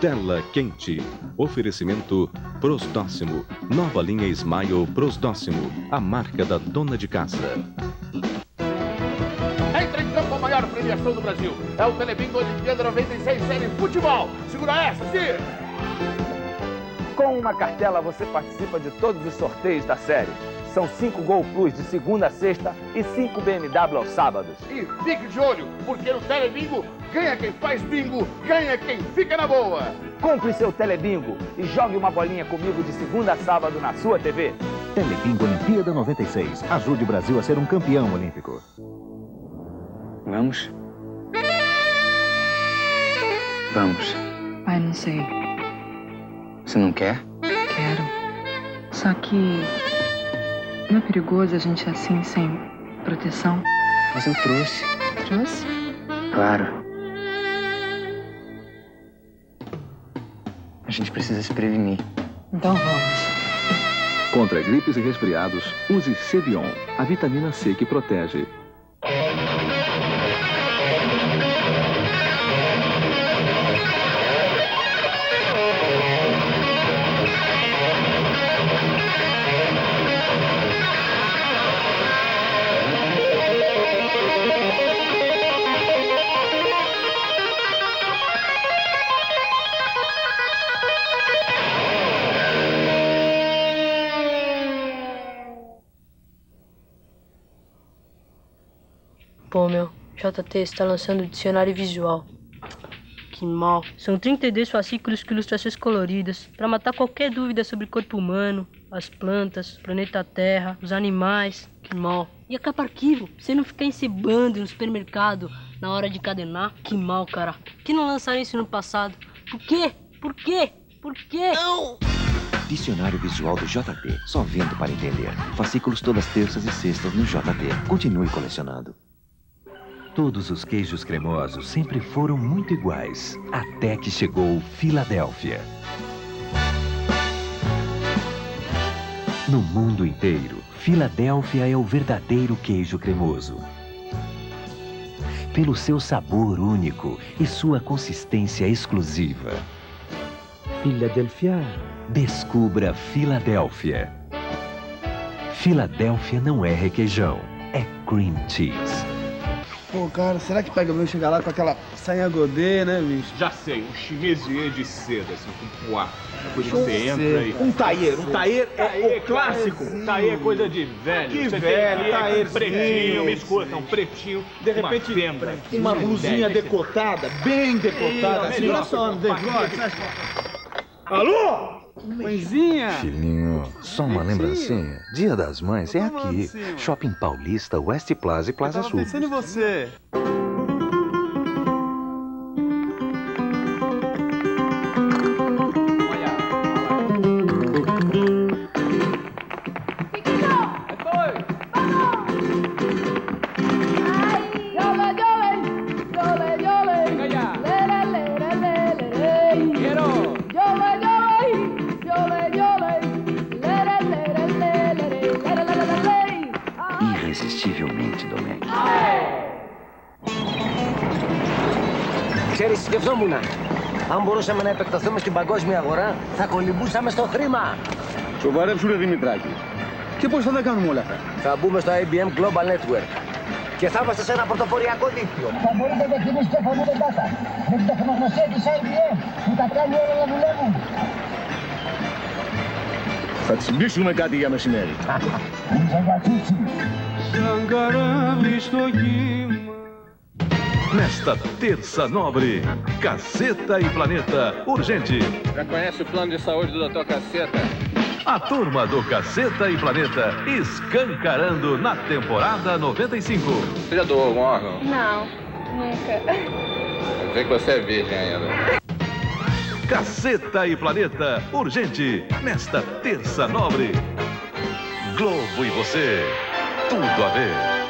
Tela Quente. Oferecimento Prosdócimo. Nova linha Smile Prosdócimo, a marca da dona de casa. Entra em campo a maior premiação do Brasil. É o Telebingo Olimpíada 96 Série Futebol. Segura essa, Cid! Com uma cartela você participa de todos os sorteios da série. São 5 Gol Plus de segunda a sexta e 5 BMW aos sábados. E fique de olho, porque no Telebingo... ganha quem faz bingo, ganha quem fica na boa. Compre seu Telebingo e jogue uma bolinha comigo de segunda a sábado na sua TV. Telebingo Olimpíada 96. Ajude o Brasil a ser um campeão olímpico. Vamos? Vamos. Ai, não sei. Você não quer? Quero. Só que... não é perigoso a gente assim, sem proteção? Mas eu trouxe. Trouxe? Claro. A gente precisa se prevenir. Então vamos. Contra gripes e resfriados, use Cebion, a vitamina C que protege. Pô, meu, JT está lançando o Dicionário Visual. Que mal. São 32 fascículos com ilustrações coloridas para matar qualquer dúvida sobre o corpo humano, as plantas, o planeta Terra, os animais. Que mal. E acaba arquivo, você não ficar encebando no supermercado na hora de encadenar. Que mal, cara. Por que não lançaram isso no passado? Por quê? Por quê? Por quê? Não! Dicionário Visual do JT. Só vendo para entender. Fascículos todas terças e sextas no JT. Continue colecionando. Todos os queijos cremosos sempre foram muito iguais, até que chegou Filadélfia. No mundo inteiro, Filadélfia é o verdadeiro queijo cremoso. Pelo seu sabor único e sua consistência exclusiva. Filadélfia. Descubra Filadélfia. Filadélfia não é requeijão, é cream cheese. Pô, cara, será que pega o meu chegar lá com aquela saia godê, né, bicho? Já sei, um chimesier de seda, assim, com poá. Depois você entra e... Um taier é o clássico. Taier é coisa de velho. Que você velho, taier, pretinho, me escuta, um pretinho, de repente, uma blusinha decotada, bem decotada, assim, olha só, não tem alô? Mãezinha! Filhinho, só uma lembrancinha. Dia das Mães é aqui. Shopping Paulista, West Plaza e Plaza Sul. Eu tava pensando em você. Irresistivelmente, Domenico. Ξέρεις, σκεφτόμουνα. Αν μπορούσαμε να επεκταθούμε στην παγκόσμια αγορά, θα κολυμπούσαμε στο χρήμα. Σοβαρέψουνε, Δημητράκη. Και πώς θα τα κάνουμε όλα αυτά? Θα μπούμε στο IBM Global Network. Και θα είμαστε σε ένα πρωτοποριακό δίκτυο. Θα μπορείτε να κινήσετε φωνή με τάτα. Με την τεχνογνωσία της IBM, που τα κάνει όλα να δουλεύουν. Θα τις μπήσουμε κάτι για μεσημέρι. Nesta Terça Nobre, Casseta e Planeta, urgente. Já conhece o plano de saúde do Dr. Casseta? A turma do Casseta e Planeta, escancarando na temporada 95. Você já doou algum órgão? Não, nunca. Quer dizer que você é virgem ainda. Casseta e Planeta, urgente, nesta Terça Nobre. Globo e você, tudo a ver.